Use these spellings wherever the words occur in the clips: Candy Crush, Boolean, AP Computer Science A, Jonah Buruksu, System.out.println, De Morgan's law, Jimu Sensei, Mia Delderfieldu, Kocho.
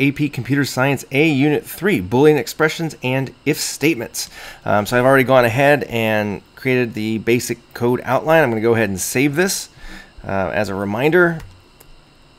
AP Computer Science A, Unit 3, Boolean Expressions and If Statements. So I've already gone ahead and created the basic code outline. I'm going to go ahead and save this as a reminder.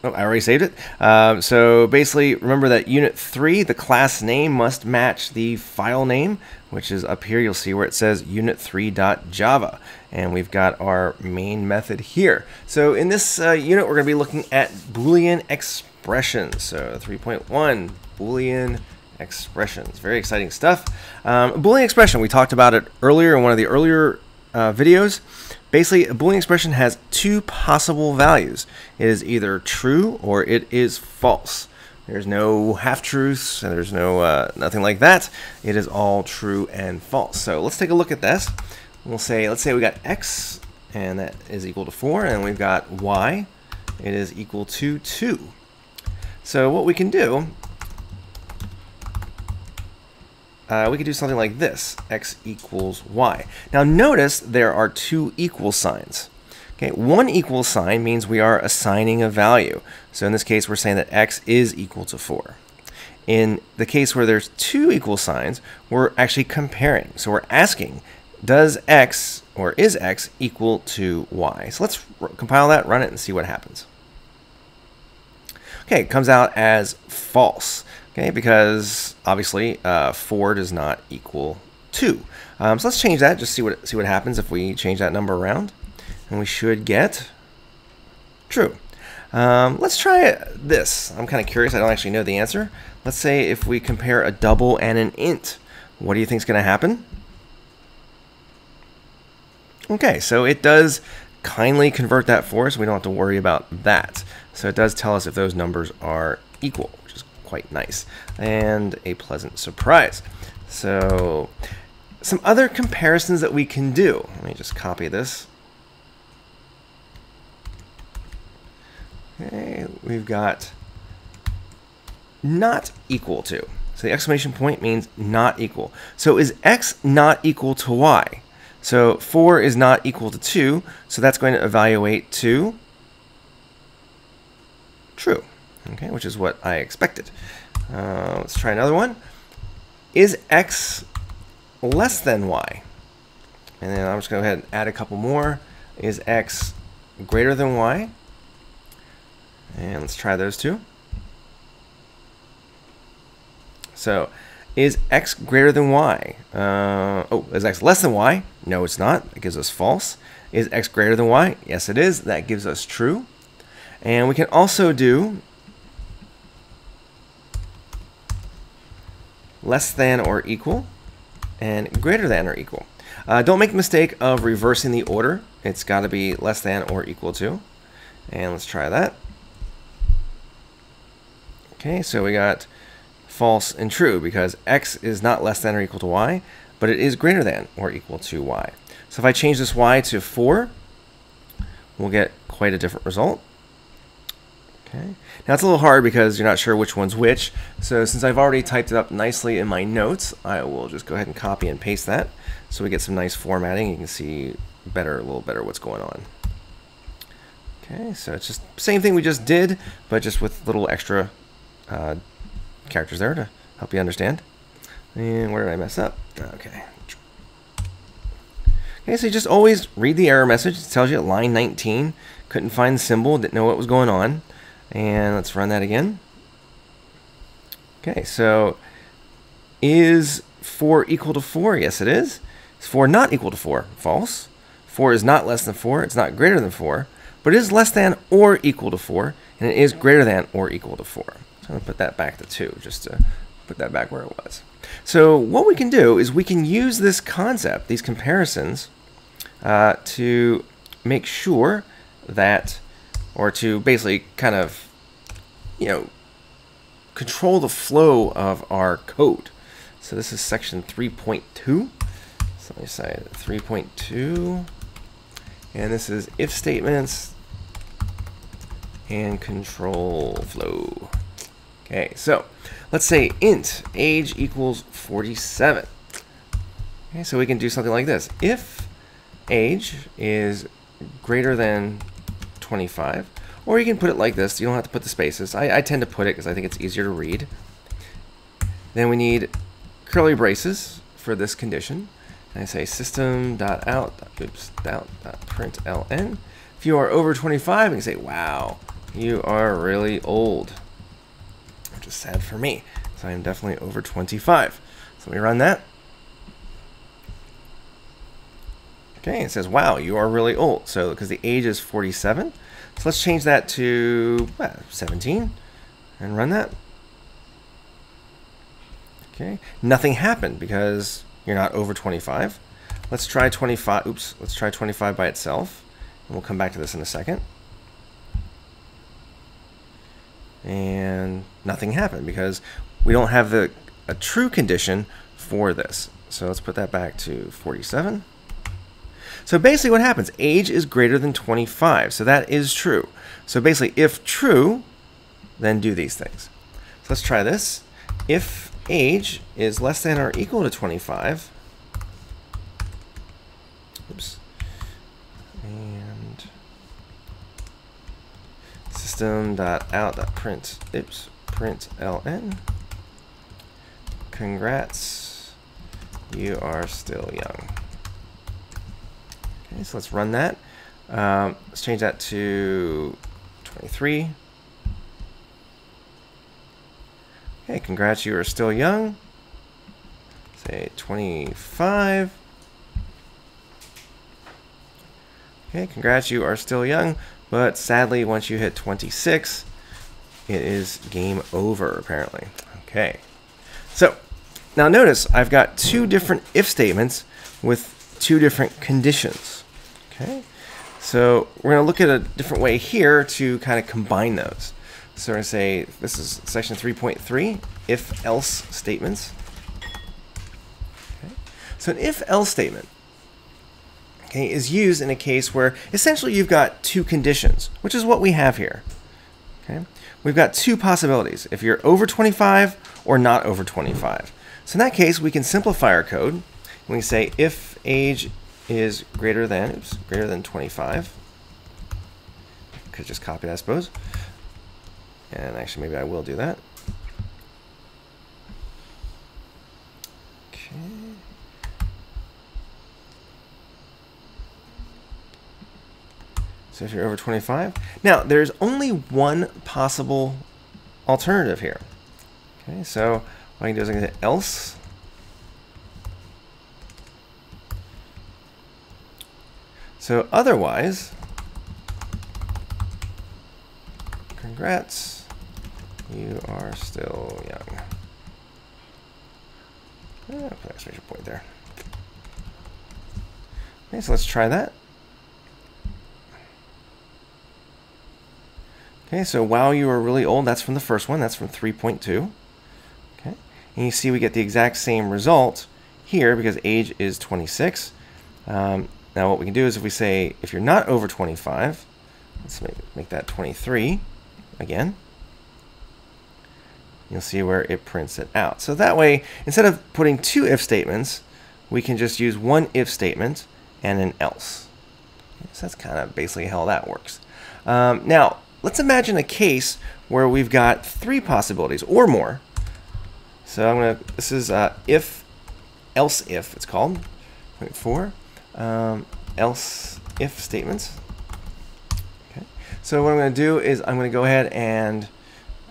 Oh, I already saved it. So basically, remember that Unit 3, the class name must match the file name, which is up here. You'll see where it says unit3.java. And we've got our main method here. So in this unit, we're going to be looking at Boolean expressions. So 3.1, Boolean expressions. Very exciting stuff. Boolean expression, we talked about it earlier in one of the earlier videos. Basically, a Boolean expression has two possible values. It is either true or it is false. There's no half-truths, and there's no nothing like that. It is all true and false. So let's take a look at this. We'll say, let's say we got x, and that is equal to 4, and we've got y, it is equal to 2. So what we can do, we could do something like this, x equals y. Now notice there are two equal signs. Okay, one equal sign means we are assigning a value. So in this case, we're saying that x is equal to 4. In the case where there's two equal signs, we're actually comparing. So we're asking, does x or is x equal to y? So let's compile that, run it, and see what happens. Okay, it comes out as false, okay, because obviously 4 does not equal 2. So let's change that, just see what happens if we change that number around. And we should get true. Let's try this. I'm kind of curious. I don't actually know the answer. Let's say if we compare a double and an int, what do you think is going to happen? Okay, so it does kindly convert that for us. We don't have to worry about that. So it does tell us if those numbers are equal, which is quite nice and a pleasant surprise. So some other comparisons that we can do. Let me just copy this. Okay, we've got not equal to. So the exclamation point means not equal. So is x not equal to y? So 4 is not equal to 2, so that's going to evaluate to true, okay, which is what I expected. Let's try another one. Is x less than y? And then I'm just going to go ahead and add a couple more. Is x greater than y? And let's try those two. So is x greater than y? Is x less than y? No, it's not. It gives us false. Is x greater than y? Yes, it is. That gives us true. And we can also do less than or equal and greater than or equal. Don't make the mistake of reversing the order. It's got to be less than or equal to. And let's try that. Okay, so we got false and true because x is not less than or equal to y, but it is greater than or equal to y. So if I change this y to 4, we'll get quite a different result. Okay. Now it's a little hard because you're not sure which one's which. So since I've already typed it up nicely in my notes, I will just go ahead and copy and paste that so we get some nice formatting. You can see better, a little better what's going on. Okay, so it's just the same thing we just did, but just with little extra characters there to help you understand. And where did I mess up? Okay. Okay, so you just always read the error message. It tells you at line 19, couldn't find the symbol, didn't know what was going on. And let's run that again. Okay, so is 4 equal to 4? Yes, it is. Is 4 not equal to 4? False. 4 is not less than 4. It's not greater than 4. But it is less than or equal to 4. And it is greater than or equal to 4. So I'm going to put that back to 2 just to put that back where it was. So what we can do is we can use this concept, these comparisons, to make sure that, or to basically kind of, you know, control the flow of our code. So this is section 3.2. So let me say 3.2. And this is if statements and control flow. Okay, so let's say int age equals 47. Okay, so we can do something like this. If age is greater than 25, Or you can put it like this. You don't have to put the spaces. I tend to put it because I think it's easier to read. Then we need curly braces for this condition. And I say system.out.println. If you are over 25, you can say, wow, you are really old, which is sad for me. So I'm definitely over 25. So we run that. Okay, it says, wow, you are really old. So because the age is 47. So let's change that to 17 and run that. Okay, nothing happened because you're not over 25. Let's try 25. Oops, let's try 25 by itself. And we'll come back to this in a second. And nothing happened because we don't have a true condition for this. So let's put that back to 47. So basically what happens, age is greater than 25. So that is true. So basically if true, then do these things. So let's try this. If age is less than or equal to 25, oops, and system.out.print, oops, println, congrats, you are still young. Okay, so let's run that. Let's change that to 23. Hey, congrats, you are still young. Say 25. Okay, congrats, you are still young, but sadly, once you hit 26, it is game over, apparently. Okay, so now notice I've got two different if statements with two different conditions. Okay, so we're gonna look at a different way here to kind of combine those. So we're going to say, this is section 3.3, if-else statements. Okay. So an if-else statement, okay, is used in a case where essentially you've got two conditions, which is what we have here. Okay. We've got two possibilities, if you're over 25 or not over 25. So in that case, we can simplify our code. And we can say, if age is greater than 25, could just copy that, I suppose. And actually, maybe I will do that. Okay. So if you're over 25. Now, there's only one possible alternative here. Okay, so what I can do is I can say else. So otherwise, congrats. You are still young. Put an exclamation point there. Okay, so let's try that. Okay, so wow, you are really old. That's from the first one. That's from 3.2. Okay, and you see we get the exact same result here because age is 26. Now what we can do is if we say if you're not over 25, let's make that 23 again. You'll see where it prints it out. So that way, instead of putting two if statements, we can just use one if statement and an else. So that's kind of basically how that works. Now, let's imagine a case where we've got three possibilities or more. So this is if, else if it's called, point four, else if statements. Okay. So what I'm gonna do is I'm gonna go ahead and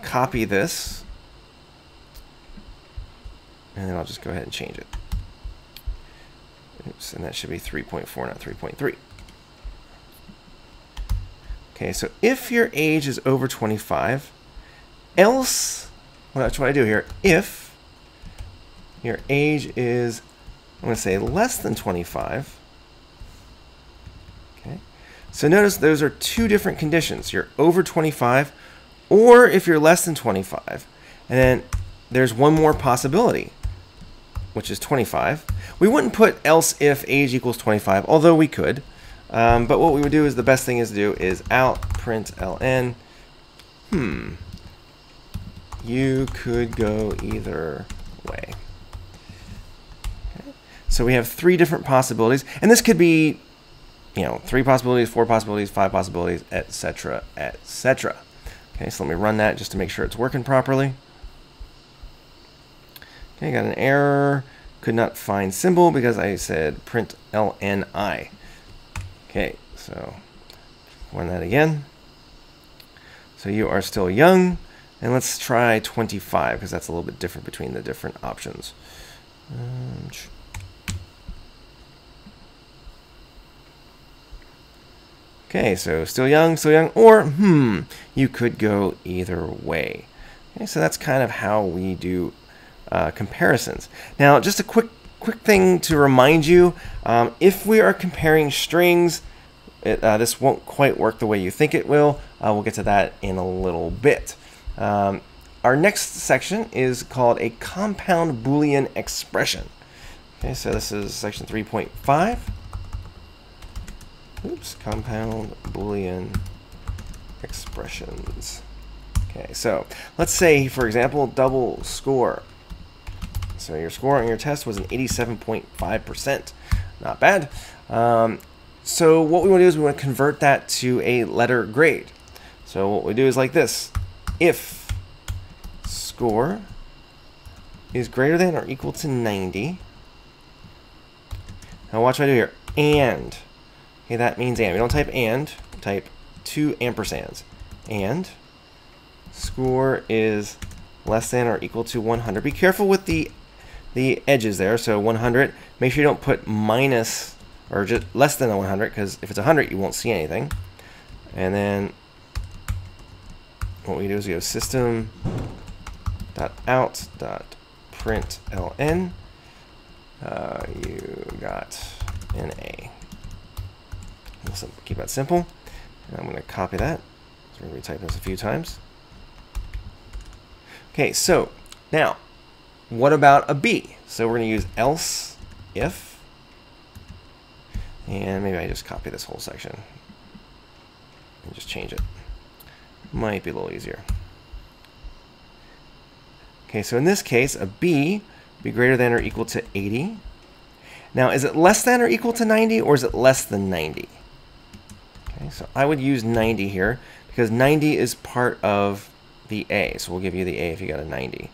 copy this. And then I'll just go ahead and change it. Oops, and that should be 3.4, not 3.3. Okay, so if your age is over 25, else, well, that's what I do here. If your age is, I'm going to say less than 25. Okay, so notice those are two different conditions. You're over 25, or if you're less than 25. And then there's one more possibility, which is 25. We wouldn't put else if age equals 25, although we could. But what we would do is the best thing is to do is out println. You could go either way. Okay. So we have three different possibilities. And this could be you know, 3 possibilities, 4 possibilities, 5 possibilities, etc., etc. Okay, so let me run that just to make sure it's working properly. Okay, got an error. Could not find symbol because I said print LNI. Okay, so run that again. So you are still young. And let's try 25 because that's a little bit different between the different options. Okay, so still young, or you could go either way. Okay, so that's kind of how we do comparisons. Now, just a quick thing to remind you, if we are comparing strings, this won't quite work the way you think it will. We'll get to that in a little bit. Our next section is called a compound Boolean expression. Okay, so this is section 3.5. Oops, compound Boolean expressions. Okay, so let's say, for example, double score. So your score on your test was an 87.5%. Not bad. So what we want to do is we want to convert that to a letter grade. So what we do is like this. If score is greater than or equal to 90. Now watch what I do here. And. Okay, that means and. We don't type and. Type 2 ampersands. And score is less than or equal to 100. Be careful with the edges there. So 100. Make sure you don't put minus or just less than 100, because if it's 100, you won't see anything. And then what we do is we go system.out.println. You got an A. So keep that simple. And I'm going to copy that. So we're going to retype this a few times. Okay, so now, what about a B? So we're going to use else if. And maybe I just copy this whole section and just change it. Might be a little easier. Okay, so in this case, a B would be greater than or equal to 80. Now, is it less than or equal to 90, or is it less than 90? Okay, so I would use 90 here because 90 is part of the A. So we'll give you the A if you got a 90.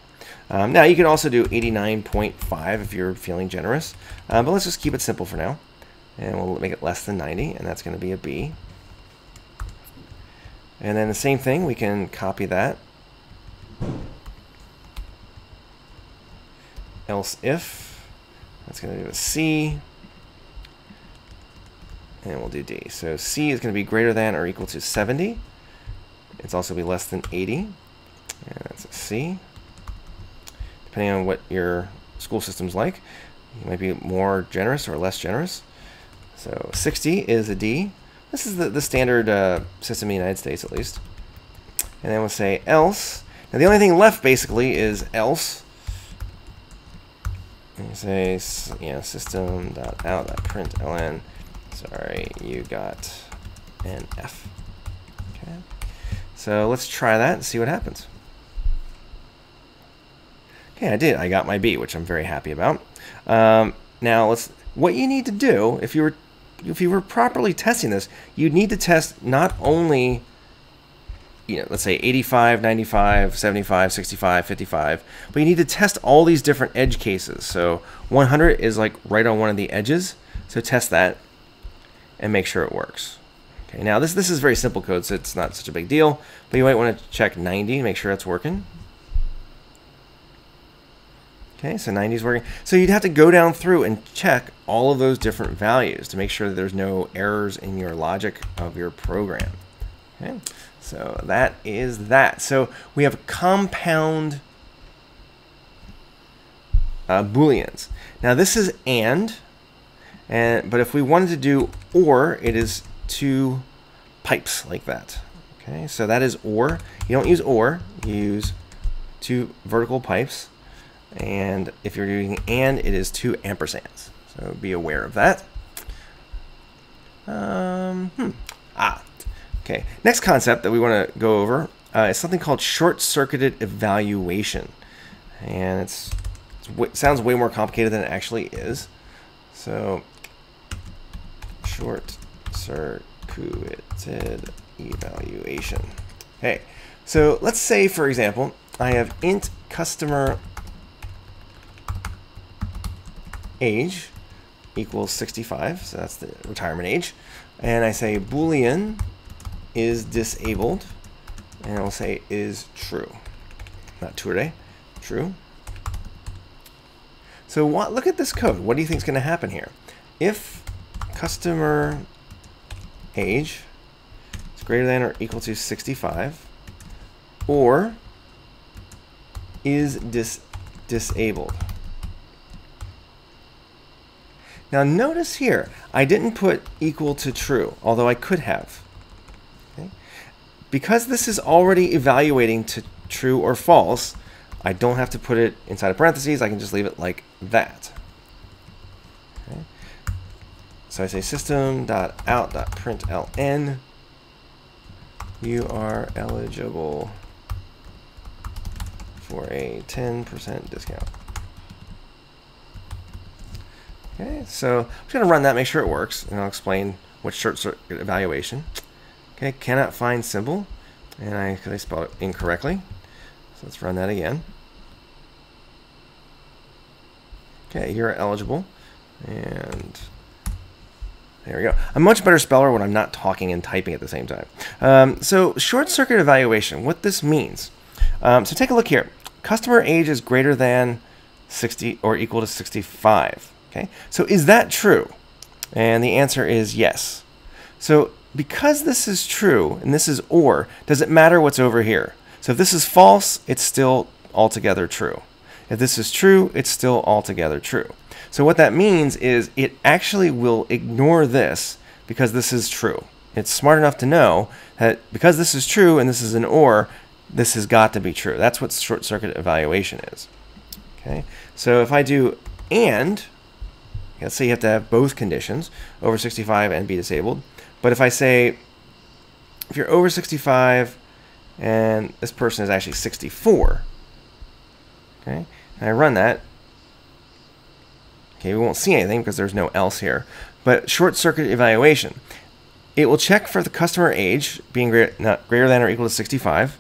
Now, you can also do 89.5 if you're feeling generous. But let's just keep it simple for now. And we'll make it less than 90, and that's going to be a B. And then the same thing, we can copy that. Else if. That's going to do a C. And we'll do D. So C is going to be greater than or equal to 70. It's also going to be less than 80. And that's a C. Depending on what your school system's like, you might be more generous or less generous. So 60 is a D. This is the standard system in the United States, at least. And then we'll say else. Now, the only thing left, basically, is else. And you say, you know, system.out.println. Sorry, you got an F. Okay. So let's try that and see what happens. Okay, I did. I got my B, which I'm very happy about. Now, what you need to do, if you were properly testing this, you'd need to test not only, you know, let's say 85, 95, 75, 65, 55, but you need to test all these different edge cases. So 100 is like right on one of the edges. So test that and make sure it works. Okay, now this is very simple code, so it's not such a big deal, but you might want to check 90, make sure it's working. Okay, so 90 is working. So you'd have to go down through and check all of those different values to make sure that there's no errors in your logic of your program. Okay, so that is that. So we have compound Booleans. Now this is and. But if we wanted to do or, it is 2 pipes like that. Okay, so that is or. You don't use or, you use 2 vertical pipes. And if you're doing and, it is 2 ampersands. So be aware of that. Okay, next concept that we want to go over is something called short-circuited evaluation. And it sounds way more complicated than it actually is. So short circuited evaluation. Okay, so let's say, for example, I have int customer age equals 65, so that's the retirement age, and I say Boolean is disabled, and I'll say is true, not today, true. So what, look at this code. What do you think is going to happen here? If customer age is greater than or equal to 65, or is disabled. Now notice here, I didn't put equal to true, although I could have. Okay? Because this is already evaluating to true or false, I don't have to put it inside of parentheses. I can just leave it like that. Okay? So I say system.out.println, you are eligible for a 10% discount. Okay, so I'm just going to run that, make sure it works, and I'll explain what short circuit evaluation. Okay, cannot find symbol, and because I spelled it incorrectly. So let's run that again. Okay, you're eligible, and there we go. I'm a much better speller when I'm not talking and typing at the same time. So short circuit evaluation, what this means. So take a look here. Customer age is greater than 60 or equal to 65. Okay, so is that true? And the answer is yes. So because this is true and this is or, does it matter what's over here? So if this is false, it's still altogether true. If this is true, it's still altogether true. So what that means is it actually will ignore this because this is true. It's smart enough to know that because this is true and this is an or, this has got to be true. That's what short circuit evaluation is. Okay, so if I do and, let's say you have to have both conditions, over 65 and be disabled. But if I say, if you're over 65 and this person is actually 64, okay, and I run that, okay, we won't see anything because there's no else here. But short circuit evaluation, it will check for the customer age being greater than or equal to 65.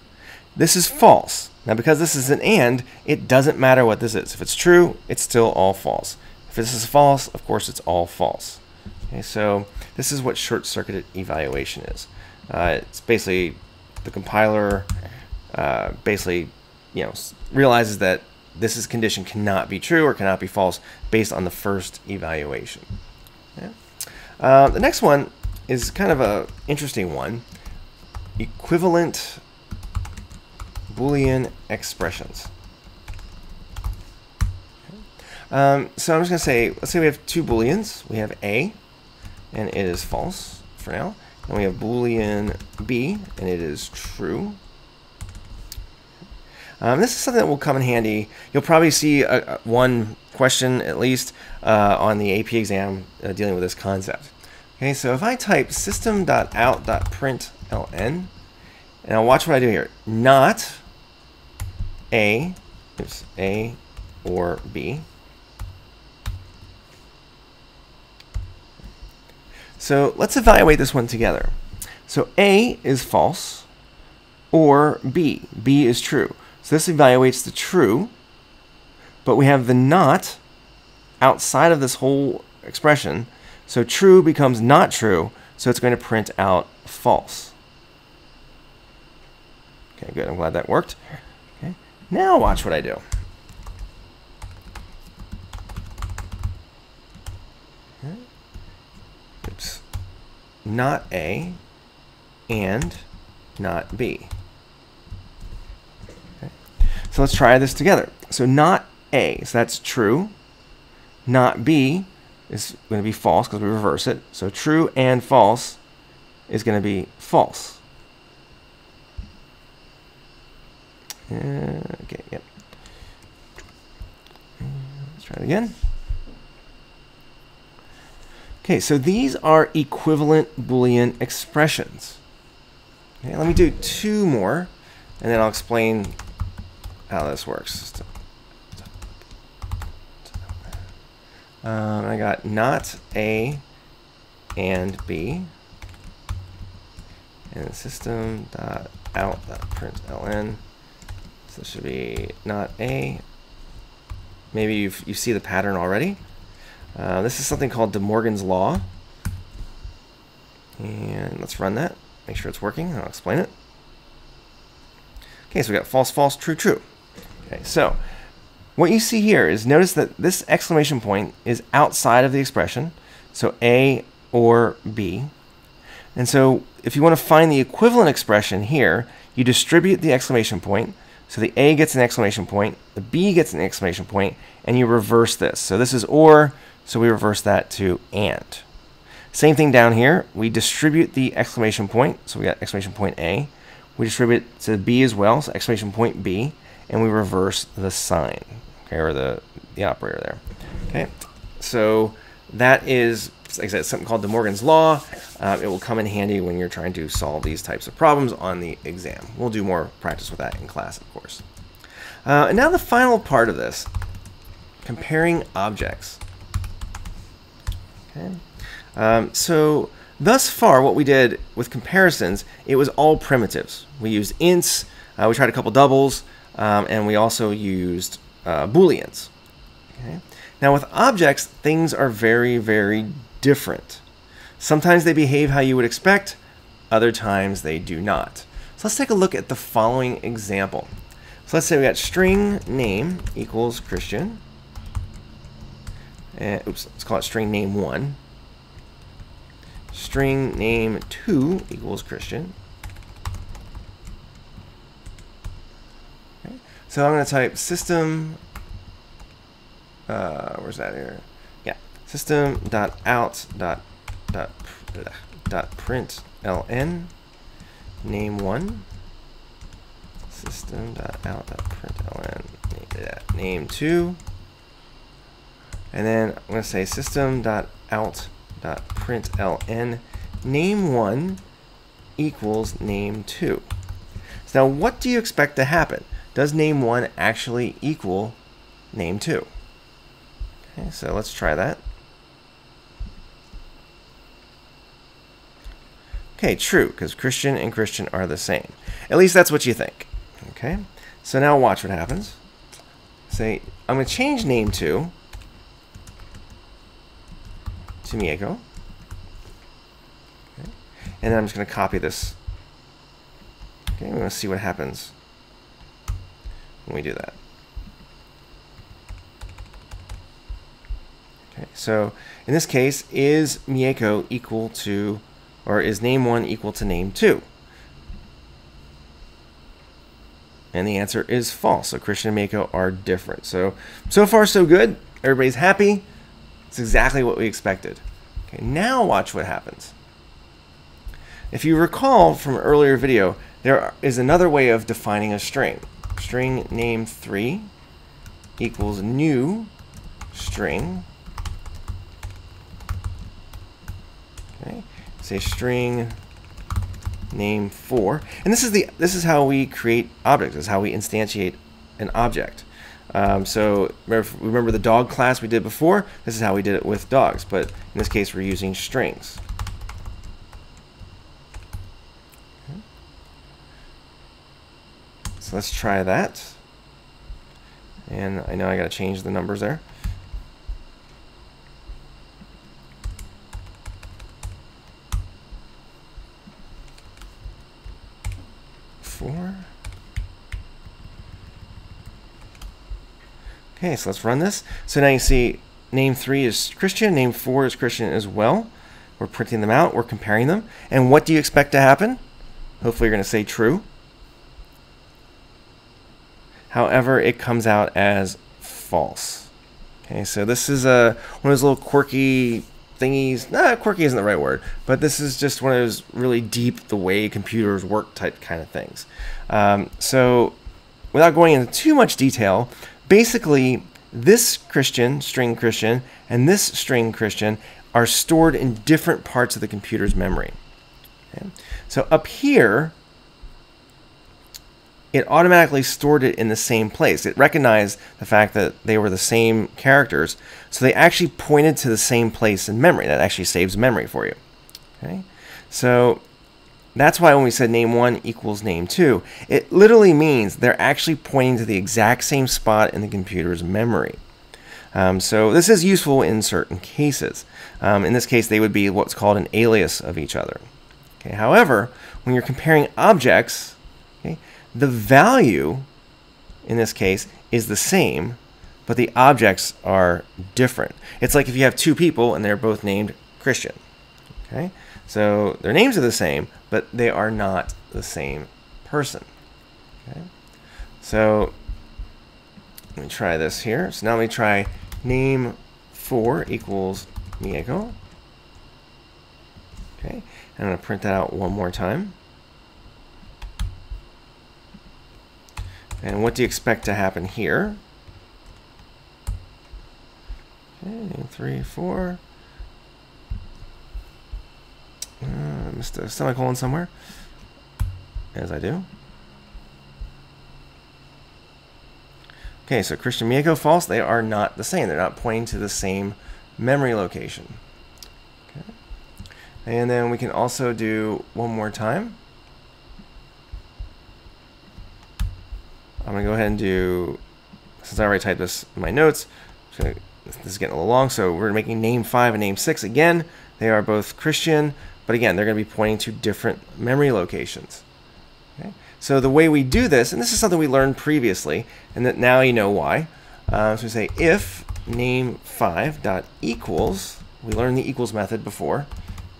This is false. Now, because this is an and, it doesn't matter what this is. If it's true, it's still all false. If this is false, of course, it's all false. Okay, so this is what short-circuited evaluation is. It's basically the compiler basically, you know, realizes that this is condition cannot be true or cannot be false based on the first evaluation. Yeah. The next one is kind of an interesting one, equivalent Boolean expressions. So I'm just going to say, let's say we have two Booleans. We have A, and it is false for now. And we have Boolean B, and it is true. This is something that will come in handy. You'll probably see one question, at least, on the AP exam dealing with this concept. Okay, so if I type system.out.println, and I'll watch what I do here. Not A, oops, A or B. So let's evaluate this one together. So A is false or B. B is true. So this evaluates the true, but we have the not outside of this whole expression. So true becomes not true, so it's going to print out false. Okay, good. I'm glad that worked. Okay. Now watch what I do. Not A and not B. Okay. So let's try this together. So not A, so that's true. Not B is going to be false because we reverse it. So true and false is going to be false. Okay, yep. Let's try it again. Okay, so these are equivalent Boolean expressions. Okay, let me do two more, and then I'll explain how this works. I got not A and B. and system.out that prints ln. So it should be not a. Maybe you see the pattern already. This is something called De Morgan's law. And let's run that. Make sure it's working. And I'll explain it. Okay, so we got false, false, true, true. Okay, so what you see here is notice that this exclamation point is outside of the expression. So A or B. And so if you want to find the equivalent expression here, you distribute the exclamation point. So the A gets an exclamation point, the B gets an exclamation point, and you reverse this. So this is or, so we reverse that to and. Same thing down here. We distribute the exclamation point. So we got exclamation point A. We distribute it to B as well, so exclamation point B, and we reverse the sign, okay, or the operator there. Okay, so that is, like I said, something called De Morgan's law. It will come in handy when you're trying to solve these types of problems on the exam. We'll do more practice with that in class, of course. And now the final part of this, comparing objects. Okay. So thus far, what we did with comparisons, it was all primitives. We used ints, we tried a couple doubles, and we also used Booleans. Okay. Now with objects, things are very, very different. Sometimes they behave how you would expect, other times they do not. So let's take a look at the following example. So let's say we got string name equals Christian. And, oops, let's call it string name 1. String name 2 equals Christian. Okay. So I'm going to type system. Where's that here? Yeah, system.out.println name1. System.out.println name2. And then I'm going to say system.out.println name1 equals name2. So now what do you expect to happen? Does name1 actually equal name2? Okay, so let's try that. Okay, true, because Christian and Christian are the same. At least that's what you think. Okay, so now watch what happens. Say, I'm going to change name to Mieko. Okay. And then I'm just going to copy this. Okay, we're going to see what happens when we do that. Okay, so in this case, is Mieko equal to, or is name1 equal to name2? And the answer is false. So Christian and Mieko are different. So far so good. Everybody's happy. It's exactly what we expected. Okay, now watch what happens. If you recall from an earlier video, there is another way of defining a string. String name 3 equals new string. Okay. Say string name 4, and this is how we create objects. This is how we instantiate an object. So remember the dog class we did before. This is how we did it with dogs, but in this case we're using strings. Okay. So let's try that. And I know I got to change the numbers there. Okay, so let's run this. So now you see name 3 is Christian, name 4 is Christian as well. We're printing them out, we're comparing them. And what do you expect to happen? Hopefully you're going to say true. However, it comes out as false. Okay, so this is one of those little quirky thingies. Nah, quirky isn't the right word, but this is just one of those really deep, the way computers work type kind of things. So without going into too much detail, basically this string Christian, and this string Christian are stored in different parts of the computer's memory. Okay. So up here, it automatically stored it in the same place. It recognized the fact that they were the same characters, so they actually pointed to the same place in memory. That actually saves memory for you. Okay. So That's why when we said name 1 equals name 2, it literally means they're actually pointing to the exact same spot in the computer's memory. So this is useful in certain cases. In this case, they would be what's called an alias of each other. Okay, however, when you're comparing objects, okay, the value in this case is the same, but the objects are different. It's like if you have two people and they're both named Christian. Okay? So their names are the same, but they are not the same person. Okay? So let me try this here. So now let me try name 4 equals Diego. Okay, I'm going to print that out one more time. And what do you expect to happen here? Okay, name 3, 4. I missed a semicolon somewhere, as I do. Okay, so Christian, Mieko, false. They are not the same. They're not pointing to the same memory location. Okay. And then we can also do one more time. I'm going to go ahead and do, since I already typed this in my notes, so this is getting a little long, so we're making name 5 and name 6 again. They are both Christian, but again, they're going to be pointing to different memory locations. Okay? So the way we do this, and this is something we learned previously, and that now you know why. So we say if name 5 dot equals, we learned the equals method before,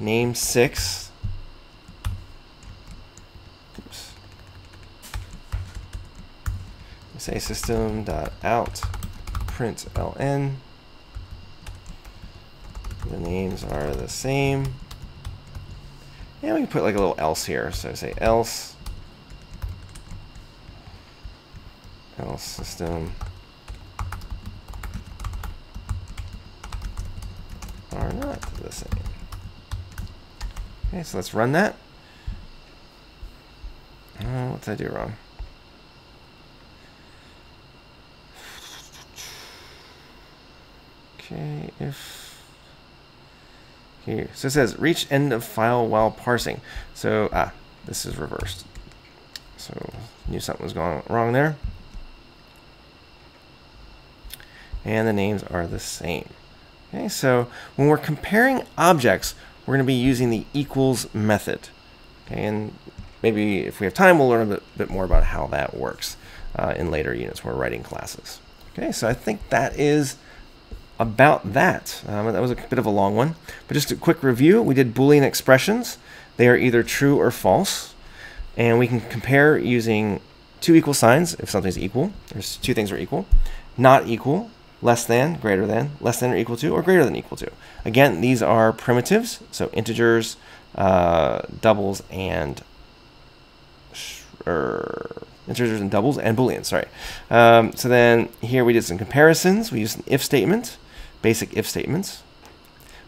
name 6, oops, we say system dot out print ln, the names are the same. And we can put like a little else here. So say else, else system are not the same. Okay, so let's run that. What did I do wrong? Okay, if... Here. So it says reach end of file while parsing. So this is reversed. So knew something was going wrong there. And the names are the same. Okay, so when we're comparing objects, we're going to be using the equals method. Okay, and maybe if we have time, we'll learn a bit more about how that works in later units when we're writing classes. Okay, so I think that is about that. That was a bit of a long one, but just a quick review. We did Boolean expressions. They are either true or false, and we can compare using two equal signs if something's equal. There's two things are equal. Not equal, less than, greater than, less than or equal to, or greater than equal to. Again, these are primitives, so integers, doubles, and integers and doubles, and Booleans, sorry. So then here we did some comparisons. We used an if statement, basic if statements.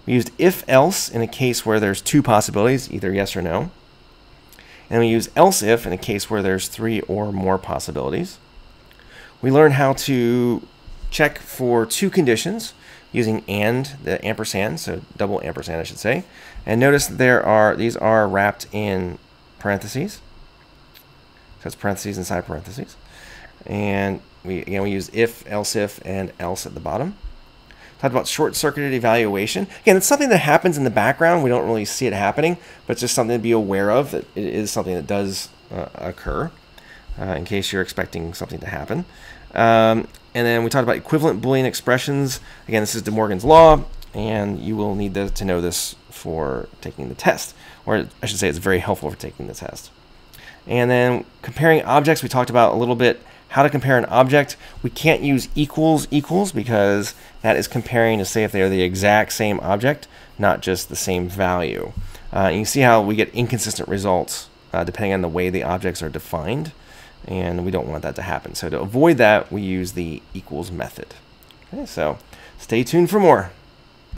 We used if else in a case where there's two possibilities, either yes or no. And we use else if in a case where there's 3 or more possibilities. We learned how to check for two conditions using and, the ampersand, so double ampersand I should say. And notice there are, these are wrapped in parentheses. That's parentheses inside parentheses. And we use if, else if, and else at the bottom. Talked about short-circuited evaluation. Again, it's something that happens in the background. We don't really see it happening, but it's just something to be aware of, that it is something that does occur in case you're expecting something to happen. And then we talked about equivalent Boolean expressions. Again, this is De Morgan's law, and you will need to know this for taking the test. Or I should say it's very helpful for taking the test. And then comparing objects, we talked about a little bit how to compare an object. We can't use equals equals because that is comparing to say if they are the exact same object, not just the same value. And you see how we get inconsistent results depending on the way the objects are defined, and we don't want that to happen. So to avoid that, we use the equals method. Okay, so stay tuned for more.